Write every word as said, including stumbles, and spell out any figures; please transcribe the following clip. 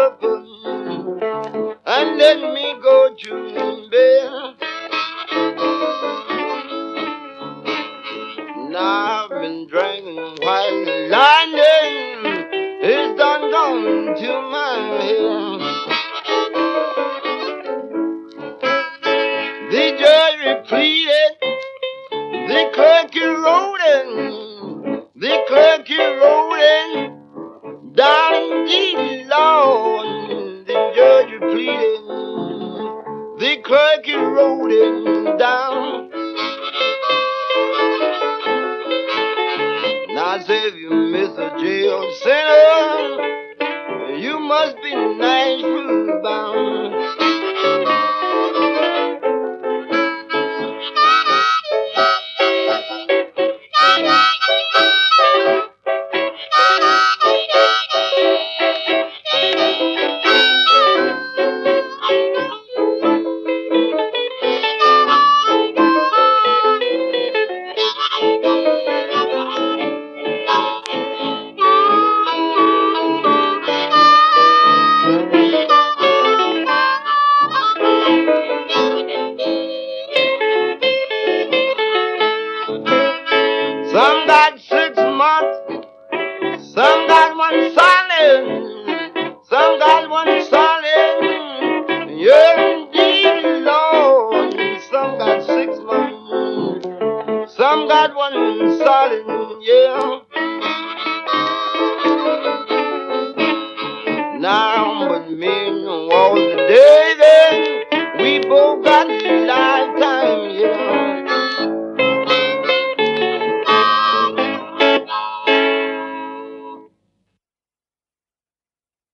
purpose and let me go to bed. Now I've been drinking while London is done gone to my head. The jury pleaded, the clerk is rolling, the clerk is rolling. Down in the lawn, the judge is pleading, the clerk is rolling down. Now say if you miss a jail center, you must be nice food bound. Some got six months, some got one solid, some got one solid, you're indeed alone. Some got six months, some got one solid, yeah.